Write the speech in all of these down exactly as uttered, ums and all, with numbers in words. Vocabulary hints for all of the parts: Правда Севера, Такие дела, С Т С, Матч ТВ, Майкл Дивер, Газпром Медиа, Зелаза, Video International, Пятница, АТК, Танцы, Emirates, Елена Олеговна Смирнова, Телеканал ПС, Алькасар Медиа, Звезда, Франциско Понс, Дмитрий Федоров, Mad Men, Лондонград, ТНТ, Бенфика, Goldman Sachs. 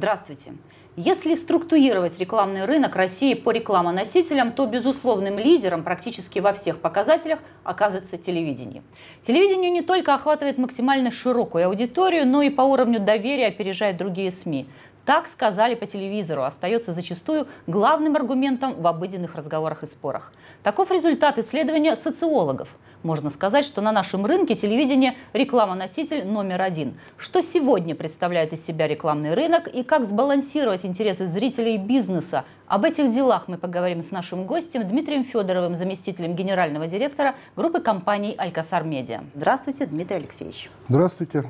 Здравствуйте! Если структурировать рекламный рынок России по рекламоносителям, то безусловным лидером практически во всех показателях окажется телевидение. Телевидение не только охватывает максимально широкую аудиторию, но и по уровню доверия опережает другие СМИ. Так сказали по телевизору, остается зачастую главным аргументом в обыденных разговорах и спорах. Таков результат исследования социологов. Можно сказать, что на нашем рынке телевидение – рекламоноситель номер один. Что сегодня представляет из себя рекламный рынок и как сбалансировать интересы зрителей и бизнеса? Об этих делах мы поговорим с нашим гостем Дмитрием Федоровым, заместителем генерального директора группы компаний «Алькасар Медиа». Здравствуйте, Дмитрий Алексеевич. Здравствуйте.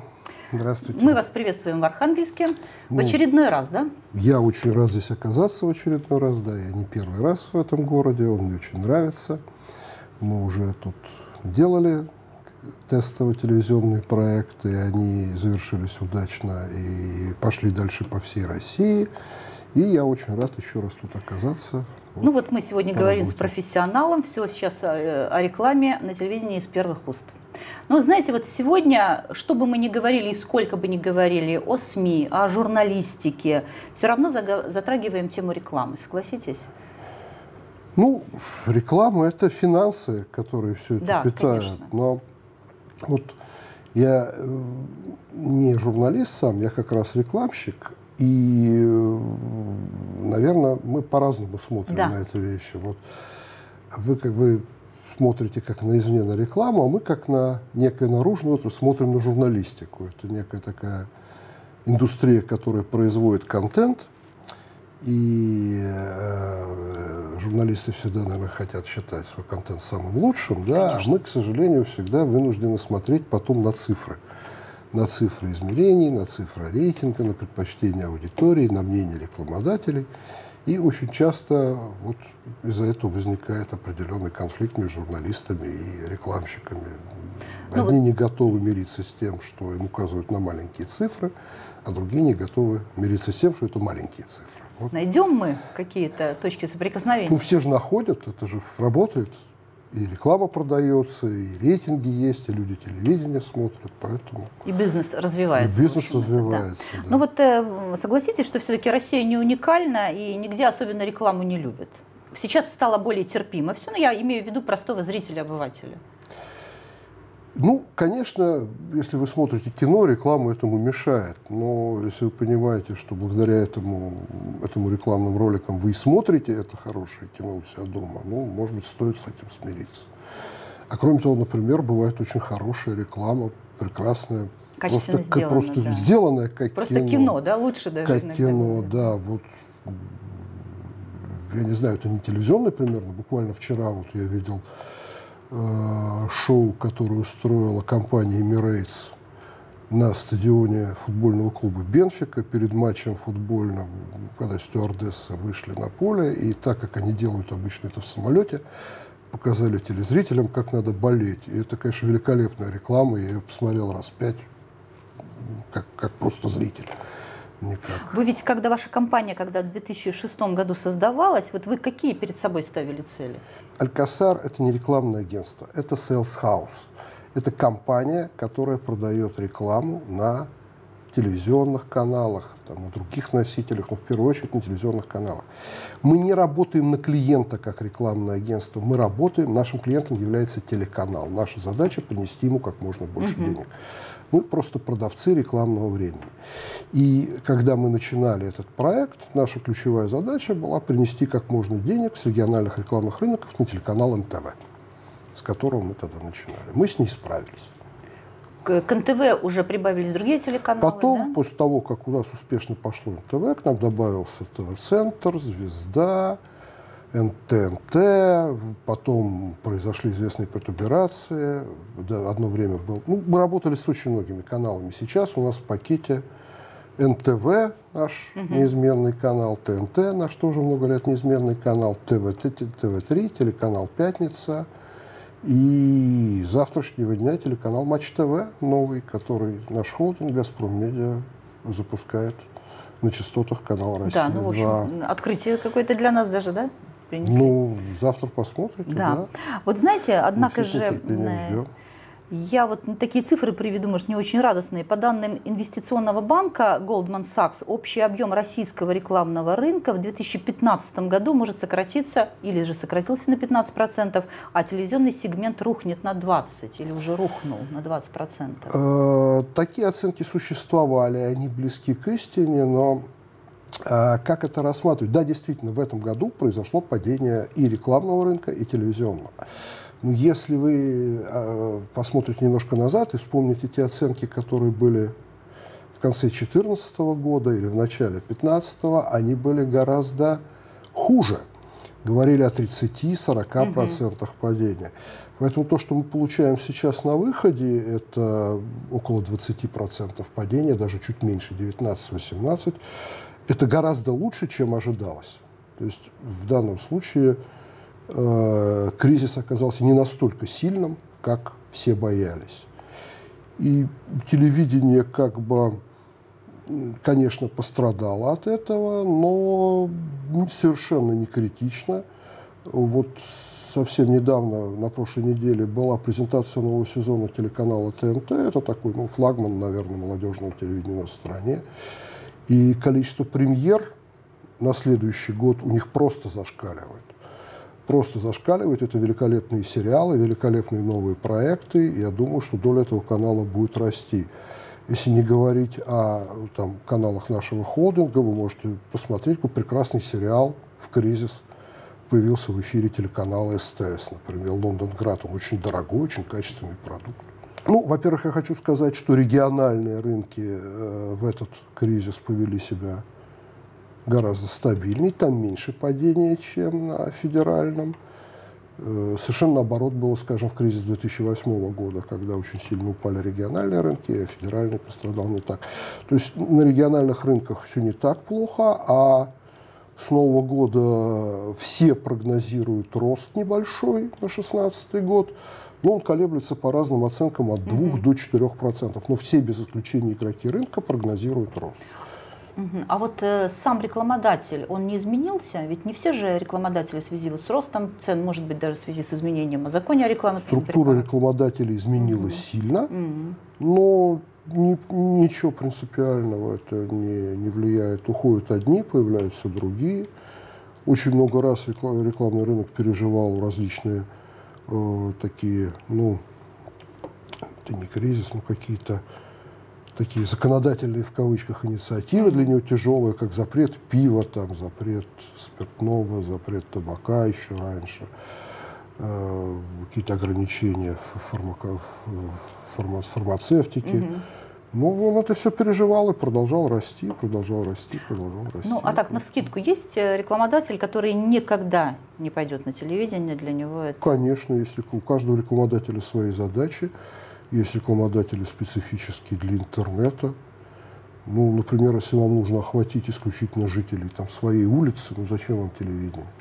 Здравствуйте. Мы вас приветствуем в Архангельске. Ну, в очередной раз, да? Я очень рад здесь оказаться в очередной раз, да. Я не первый раз в этом городе, он мне очень нравится. Мы уже тут делали тестовые телевизионные проекты, они завершились удачно и пошли дальше по всей России. И я очень рад еще раз тут оказаться. Вот, ну вот мы сегодня говорим работе. С профессионалом, все сейчас о рекламе на телевидении из первых уст. Но знаете, вот сегодня, что бы мы ни говорили и сколько бы ни говорили о СМИ, о журналистике, все равно затрагиваем тему рекламы, согласитесь? Ну, реклама – это финансы, которые все это да, питают. Конечно. Но вот я не журналист сам, я как раз рекламщик. И, наверное, мы по-разному смотрим да. на эти вещи. Вот вы, как вы смотрите как на извне на рекламу, а мы как на некую наружную, то смотрим на журналистику. Это некая такая индустрия, которая производит контент. И э, журналисты всегда, наверное, хотят считать свой контент самым лучшим, да, а мы, к сожалению, всегда вынуждены смотреть потом на цифры. На цифры измерений, на цифры рейтинга, на предпочтения аудитории, на мнение рекламодателей. И очень часто вот из-за этого возникает определенный конфликт между журналистами и рекламщиками. Одни ну, не готовы мириться с тем, что им указывают на маленькие цифры, а другие не готовы мириться с тем, что это маленькие цифры. Вот. Найдем мы какие-то точки соприкосновения? Ну, все же находят, это же работает. И реклама продается, и рейтинги есть, и люди телевидение смотрят, поэтому... И бизнес развивается. И бизнес развивается, да. Да. Ну вот э, согласитесь, что все-таки Россия не уникальна, и нигде особенно рекламу не любят. Сейчас стало более терпимо все, но я имею в виду простого зрителя-обывателя. Ну, конечно, если вы смотрите кино, реклама этому мешает. Но если вы понимаете, что благодаря этому, этому рекламным роликам вы и смотрите это хорошее кино у себя дома, ну, может быть, стоит с этим смириться. А кроме того, например, бывает очень хорошая реклама, прекрасная, качественно просто, сделано, просто да. сделанная как просто кино. Просто кино, да, лучше даже. Как кино, да, вот. Я не знаю, это не телевизионный пример, но буквально вчера вот я видел шоу, которое устроила компания Emirates на стадионе футбольного клуба «Бенфика» перед матчем футбольным, когда стюардессы вышли на поле, и так как они делают обычно это в самолете, показали телезрителям, как надо болеть. И это, конечно, великолепная реклама, я ее посмотрел раз пять, как, как просто зритель. Никак. Вы ведь, когда ваша компания, когда в две тысячи шестом году создавалась, вот вы какие перед собой ставили цели? Алькасар – это не рекламное агентство, это sales house. Это компания, которая продает рекламу на телевизионных каналах, там, на других носителях, но в первую очередь на телевизионных каналах. Мы не работаем на клиента как рекламное агентство, мы работаем, нашим клиентом является телеканал. Наша задача – принести ему как можно больше угу. денег. Мы просто продавцы рекламного времени. И когда мы начинали этот проект, наша ключевая задача была принести как можно денег с региональных рекламных рынков на телеканал эн тэ вэ, с которого мы тогда начинали. Мы с ней справились. К, к эн тэ вэ уже прибавились другие телеканалы, потом, да? После того, как у нас успешно пошло эн тэ вэ, к нам добавился тэ вэ центр, «Звезда», эн тэ эн тэ, потом произошли известные протуберации, да, одно время был... Ну, мы работали с очень многими каналами, сейчас у нас в пакете эн тэ вэ, наш угу. неизменный канал, тэ эн тэ, наш тоже много лет неизменный канал, тэ вэ три, телеканал «Пятница», и с завтрашнего дня телеканал «Матч ТВ» новый, который наш холдинг «Газпром Медиа» запускает на частотах канала «Россия-два». Да, ну, в общем, открытие какое-то для нас даже, да? Принесли? Ну, завтра посмотрите, да. да. Вот знаете, однако же Я вот такие цифры приведу, может, не очень радостные. По данным инвестиционного банка Goldman Sachs, общий объем российского рекламного рынка в две тысячи пятнадцатом году может сократиться или же сократился на пятнадцать процентов, а телевизионный сегмент рухнет на двадцать процентов или уже рухнул на двадцать процентов. Такие оценки существовали, они близки к истине, но... Как это рассматривать? Да, действительно, в этом году произошло падение и рекламного рынка, и телевизионного. Если вы посмотрите немножко назад и вспомните те оценки, которые были в конце две тысячи четырнадцатого года или в начале две тысячи пятнадцатого, они были гораздо хуже. Говорили о тридцати-сорока процентах падения. Поэтому то, что мы получаем сейчас на выходе, это около двадцати процентов падения, даже чуть меньше, девятнадцать-восемнадцать процентов. Это гораздо лучше, чем ожидалось. То есть в данном случае э, кризис оказался не настолько сильным, как все боялись. И телевидение как бы, конечно, пострадало от этого, но совершенно не критично. Вот совсем недавно, на прошлой неделе, была презентация нового сезона телеканала Т Н Т. Это такой, ну, флагман, наверное, молодежного телевидения у нас в стране. И количество премьер на следующий год у них просто зашкаливает. Просто зашкаливает. Это великолепные сериалы, великолепные новые проекты. Я думаю, что доля этого канала будет расти. Если не говорить о там, каналах нашего холдинга, вы можете посмотреть, какой прекрасный сериал в кризис появился в эфире телеканала С Т С. Например, «Лондонград». Он очень дорогой, очень качественный продукт. Ну, во-первых, я хочу сказать, что региональные рынки э, в этот кризис повели себя гораздо стабильнее, там меньше падения, чем на федеральном. Э, совершенно наоборот было, скажем, в кризис две тысячи восьмого года, когда очень сильно упали региональные рынки, а федеральный пострадал не так. То есть на региональных рынках все не так плохо, а с нового года все прогнозируют рост небольшой на две тысячи шестнадцатый год. Но он колеблется по разным оценкам от двух mm-hmm. до четырёх процентов. Но все, без исключения игроки рынка, прогнозируют рост. Mm-hmm. А вот э, сам рекламодатель, он не изменился? Ведь не все же рекламодатели в связи вот с ростом цен, может быть, даже в связи с изменением закона о рекламе. Структура рекламодателей изменилась mm-hmm. сильно, mm-hmm. но ни, ничего принципиального это не, не влияет. Уходят одни, появляются другие. Очень много раз реклам, рекламный рынок переживал различные... такие, ну, это не кризис, но какие-то такие законодательные, в кавычках, инициативы для него тяжелые, как запрет пива, там, запрет спиртного, запрет табака еще раньше, э, какие-то ограничения в фармако, в фарма, фармацевтике. Mm-hmm. Ну, он это все переживал и продолжал расти, продолжал расти, продолжал расти. Ну, а так, навскидку, есть рекламодатель, который никогда не пойдет на телевидение, для него это... Конечно, есть, у каждого рекламодателя свои задачи. Есть рекламодатели специфические для интернета. Ну, например, если вам нужно охватить исключительно жителей там, своей улицы, ну, зачем вам телевидение?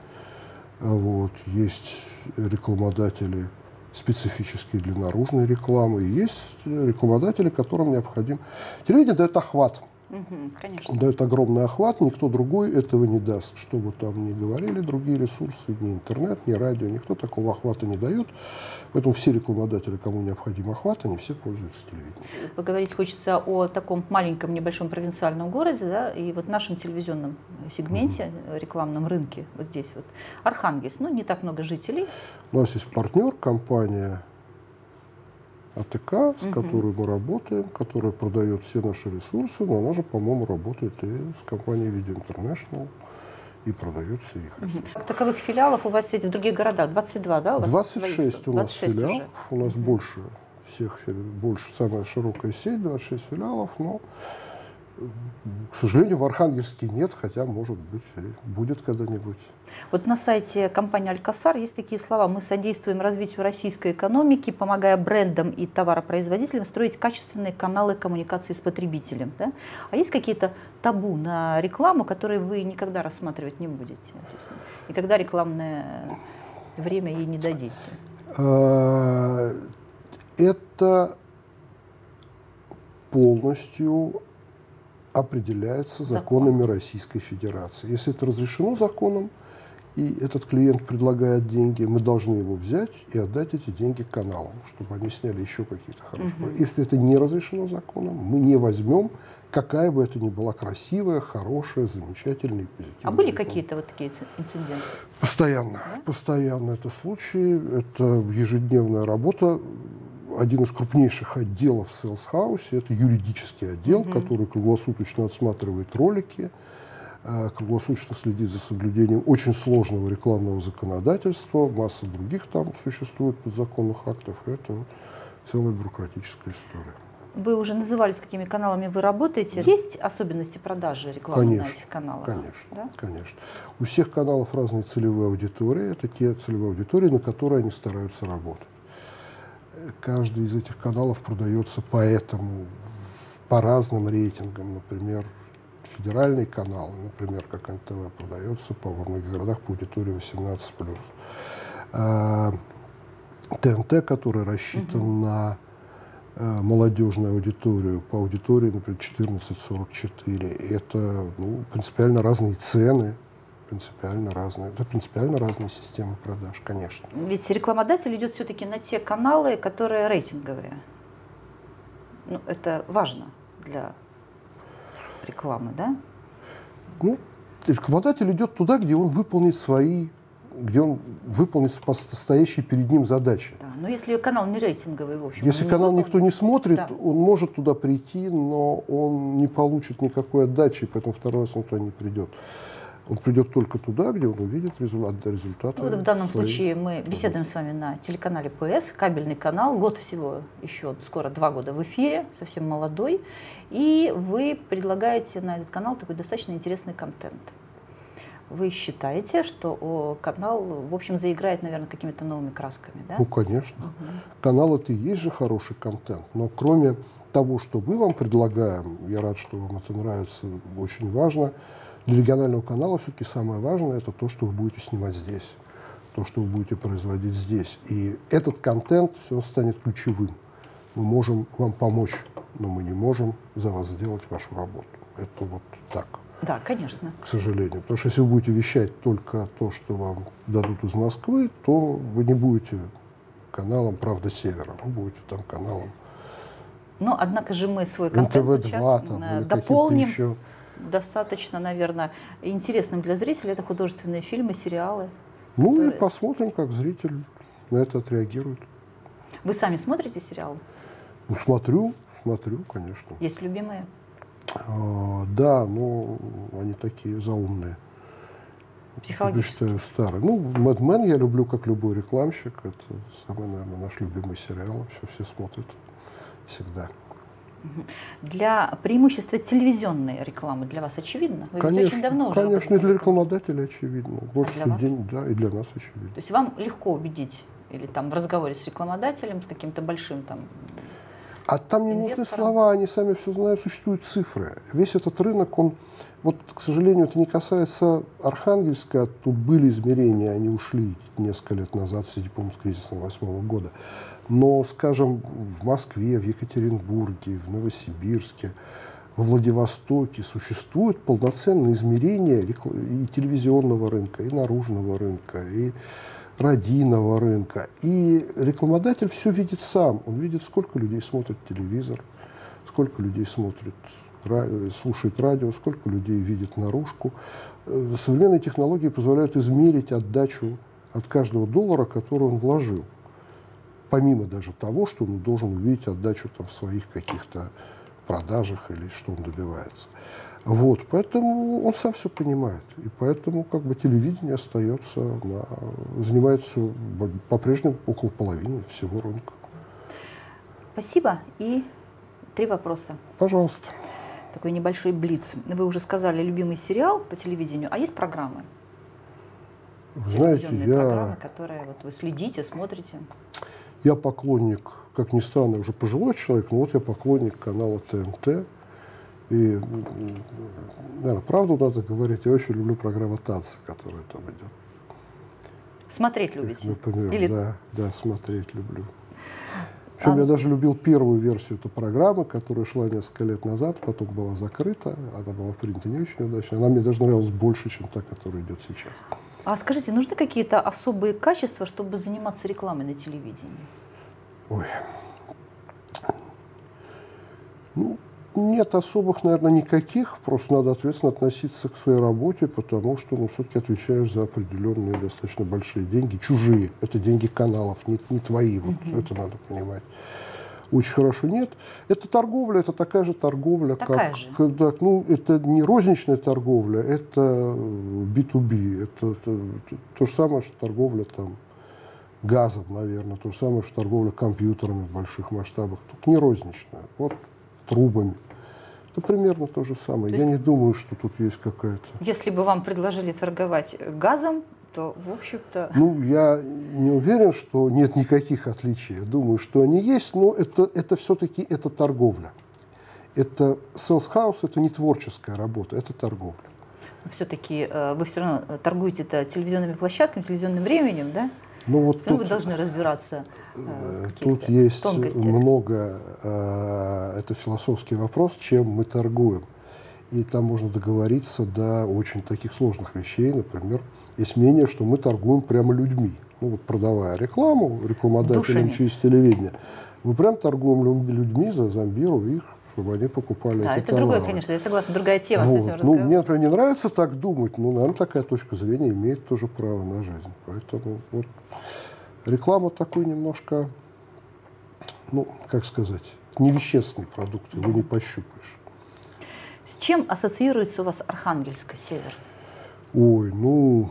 Вот. Есть рекламодатели... специфические для наружной рекламы. И есть рекламодатели, которым необходим. Телевидение дает охват. Угу, конечно. Дает огромный охват, никто другой этого не даст. Что бы там ни говорили другие ресурсы, ни интернет, ни радио, никто такого охвата не дает. Поэтому все рекламодатели, кому необходим охват, они все пользуются телевидением. Поговорить хочется о таком маленьком, небольшом провинциальном городе, да, и вот нашем телевизионном сегменте, угу. рекламном рынке, вот здесь вот, Архангельск, ну, не так много жителей. У нас есть партнер, компания А Т К, с угу. которой мы работаем, которая продает все наши ресурсы, но она же, по-моему, работает и с компанией Video International, и продает все их ресурсы. Угу. Таковых филиалов у вас ведь в других городах двадцать два, да? У вас двадцать шесть у нас двадцать шесть филиалов, уже. У нас угу. больше всех, больше, самая широкая сеть, двадцать шесть филиалов, но, к сожалению, в Архангельске нет, хотя, может быть, будет когда-нибудь. Вот на сайте компании «Алькасар» есть такие слова: «Мы содействуем развитию российской экономики, помогая брендам и товаропроизводителям строить качественные каналы коммуникации с потребителем». Да? А есть какие-то табу на рекламу, которые вы никогда рассматривать не будете? Никогда рекламное время ей не дадите? Это полностью... определяется законами Закон. Российской Федерации. Если это разрешено законом, и этот клиент предлагает деньги, мы должны его взять и отдать эти деньги каналам, чтобы они сняли еще какие-то хорошие проекты. Угу. Если это не разрешено законом, мы не возьмем, какая бы это ни была красивая, хорошая, замечательная и позитивная. А были какие-то вот такие инциденты? Постоянно. Да? Постоянно это случаи, это ежедневная работа. Один из крупнейших отделов в селс-хаусе, это юридический отдел, угу. который круглосуточно отсматривает ролики, круглосуточно следит за соблюдением очень сложного рекламного законодательства, масса других там существует подзаконных актов. Это целая бюрократическая история. Вы уже называли, с какими каналами вы работаете. Да. Есть особенности продажи рекламы конечно, на этих каналах? Конечно, да? Конечно. У всех каналов разные целевые аудитории. Это те целевые аудитории, на которые они стараются работать. Каждый из этих каналов продается поэтому по разным рейтингам, например, федеральные каналы, например, как эн тэ вэ, продается по, во многих городах по аудитории восемнадцать плюс. А, тэ эн тэ, который рассчитан угу. на а, молодежную аудиторию, по аудитории, например, четырнадцать сорок четыре, это ну, принципиально разные цены. Принципиально разные, да, принципиально разные системы продаж, конечно. Ведь рекламодатель идет все-таки на те каналы, которые рейтинговые. Ну, это важно для рекламы, да? Ну, рекламодатель идет туда, где он выполнит свои, где он выполнит стоящие перед ним задачи. Да, но если канал не рейтинговый, в общем. Если канал никто не смотрит, да. он может туда прийти, но он не получит никакой отдачи, поэтому второй раз он туда не придет. Он придет только туда, где он увидит результат, результаты. Ну, вот в данном своей... случае мы беседуем с вами на телеканале ПС, кабельный канал, год всего, еще скоро два года в эфире, совсем молодой. И вы предлагаете на этот канал такой достаточно интересный контент. Вы считаете, что канал, в общем, заиграет, наверное, какими-то новыми красками, да? Ну, конечно. Угу. Канал — это и есть же хороший контент, но кроме того, что мы вам предлагаем, я рад, что вам это нравится, очень важно, для регионального канала все-таки самое важное – это то, что вы будете снимать здесь, то, что вы будете производить здесь. И этот контент все станет ключевым. Мы можем вам помочь, но мы не можем за вас сделать вашу работу. Это вот так. Да, конечно. К сожалению. Потому что если вы будете вещать только то, что вам дадут из Москвы, то вы не будете каналом «Правда Севера», вы будете там каналом. Но, однако же, мы свой контент эн тэ вэ два, сейчас там, дополним. Еще... Достаточно, наверное, интересным для зрителей. Это художественные фильмы, сериалы. Ну которые... и посмотрим, как зритель на это отреагирует. Вы сами смотрите сериалы? Ну, смотрю, смотрю, конечно. Есть любимые? А, да, но они такие заумные. Психологически? Я считаю, старые. Ну, Mad Men я люблю, как любой рекламщик. Это самый, наверное, наш любимый сериал. Все, все смотрят всегда. Для преимущества телевизионной рекламы для вас очевидно? Вы конечно, очень давно конечно уже и для рекламодателя очевидно. Больше а день, да, и для нас очевидно. То есть вам легко убедить, или там в разговоре с рекламодателем, с каким-то большим там... А там не инвестором. Нужны слова, они сами все знают, существуют цифры. Весь этот рынок, он, вот, к сожалению, это не касается Архангельска, тут были измерения, они ушли несколько лет назад, в связи, по-моему, с кризисом две тысячи восьмого года. Но, скажем, в Москве, в Екатеринбурге, в Новосибирске, во Владивостоке существуют полноценные измерения и телевизионного рынка, и наружного рынка, и родинного рынка. И рекламодатель все видит сам. Он видит, сколько людей смотрит телевизор, сколько людей смотрит, слушает радио, сколько людей видит наружку. Современные технологии позволяют измерить отдачу от каждого доллара, который он вложил. Помимо даже того, что он должен увидеть отдачу там, в своих каких-то продажах или что он добивается. Вот, поэтому он сам все понимает. И поэтому как бы, телевидение остается, на, занимает все по-прежнему около половины всего рынка. Спасибо. И три вопроса. Пожалуйста. Такой небольшой блиц. Вы уже сказали любимый сериал по телевидению, а есть программы? Вы знаете, я... программы, которые вот, вы следите, смотрите. Я поклонник, как ни странно, уже пожилой человек, но вот я поклонник канала тэ эн тэ. И, наверное, правду надо говорить, я очень люблю программу «Танцы», которая там идет. Смотреть любите? Например, Или... да, да, смотреть люблю. Причем а... я даже любил первую версию этой программы, которая шла несколько лет назад, потом была закрыта, она была принята не очень удачно. Она мне даже нравилась больше, чем та, которая идет сейчас. А скажите, нужны какие-то особые качества, чтобы заниматься рекламой на телевидении? Ой. Ну, нет особых, наверное, никаких. Просто надо ответственно относиться к своей работе, потому что, ну, все-таки отвечаешь за определенные достаточно большие деньги. Чужие. Это деньги каналов, не, не твои. Вот mm-hmm. это надо понимать. Очень хорошо. Нет. Это торговля, это такая же торговля, такая как... же. Так, ну, это не розничная торговля, это би ту би. Это, это то же самое, что торговля там газом, наверное. То же самое, что торговля компьютерами в больших масштабах. Тут не розничная. Вот трубами. Это примерно то же самое. То есть, я не думаю, что тут есть какая-то... Если бы вам предложили торговать газом, то, в общем-то... Ну, я не уверен, что нет никаких отличий. Я думаю, что они есть, но это, это все-таки это торговля. Это селс-хаус, это не творческая работа, это торговля. Все-таки вы все равно торгуете-то телевизионными площадками, телевизионным временем, да? Ну, вот тут, вы должны разбираться. Э, тут есть тонкости. Много, э, это философский вопрос, чем мы торгуем. И там можно договориться до очень таких сложных вещей. Например, есть мнение, что мы торгуем прямо людьми. Ну, вот продавая рекламу, рекламодателям душами через телевидение, мы прям торгуем людьми, за зомбируем их, чтобы они покупали да, эти это товары. Другое, конечно, я согласна, другая тема вот. С этим разговариваю. Ну, мне, например, не нравится так думать, но, наверное, такая точка зрения имеет тоже право на жизнь. Поэтому вот реклама такой немножко, ну, как сказать, невещественный продукт, его не пощупаешь. С чем ассоциируется у вас Архангельск, север? Ой, ну,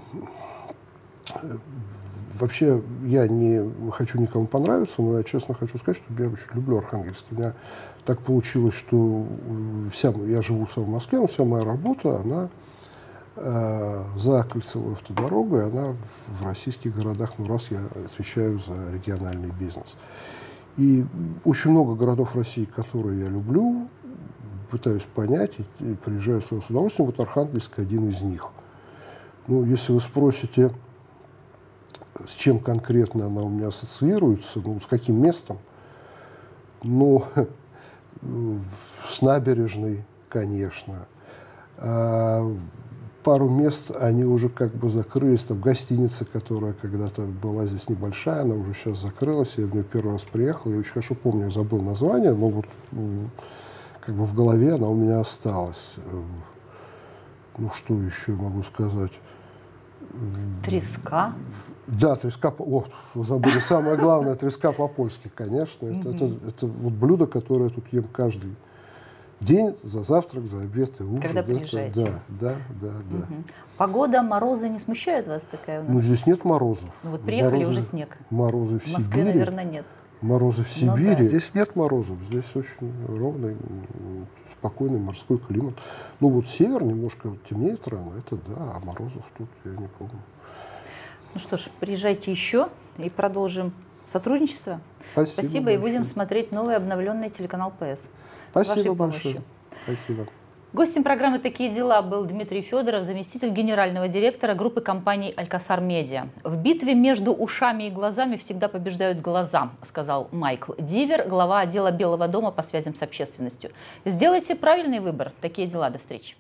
вообще я не хочу никому понравиться, но я честно хочу сказать, что я очень люблю Архангельск. У меня так получилось, что вся, я живу сам в Москве, но вся моя работа, она э, за кольцевой автодорогой, она в, в российских городах, ну, раз я отвечаю за региональный бизнес. И очень много городов России, которые я люблю, пытаюсь понять, и, и приезжаю с удовольствием, вот Архангельск один из них. Ну, если вы спросите, с чем конкретно она у меня ассоциируется, ну, с каким местом, ну, с набережной, конечно. А пару мест, они уже как бы закрылись, там гостиница, которая когда-то была здесь небольшая, она уже сейчас закрылась, я в нее первый раз приехал, я очень хорошо помню, я забыл название, но вот как бы в голове она у меня осталась. Ну, что еще могу сказать? Треска. Да, треска. Вот, забыли. Самое главное, треска по-польски, конечно. Это, это, это вот блюдо, которое я тут ем каждый день за завтрак, за обед и ужин. Когда приезжаете. Да, да, да, да. Угу. Погода, морозы не смущают вас такая? У нас? Ну, здесь нет морозов. Ну, вот приехали, морозы, уже снег. Морозы в, в Сибири. В Москве, наверное, нет. Морозы в Сибири. Ну, да. Здесь нет морозов. Здесь очень ровный, спокойный морской климат. Ну, вот север немножко темнеет рано, это да, а морозов тут я не помню. Ну что ж, приезжайте еще и продолжим сотрудничество. Спасибо, Спасибо и будем смотреть новый обновленный телеканал ПС. Спасибо с вашей большое. Помощью. Спасибо. Гостем программы «Такие дела» был Дмитрий Федоров, заместитель генерального директора группы компаний «Алькасар Медиа». «В битве между ушами и глазами всегда побеждают глаза», сказал Майкл Дивер, глава отдела Белого дома по связям с общественностью. Сделайте правильный выбор. «Такие дела». До встречи.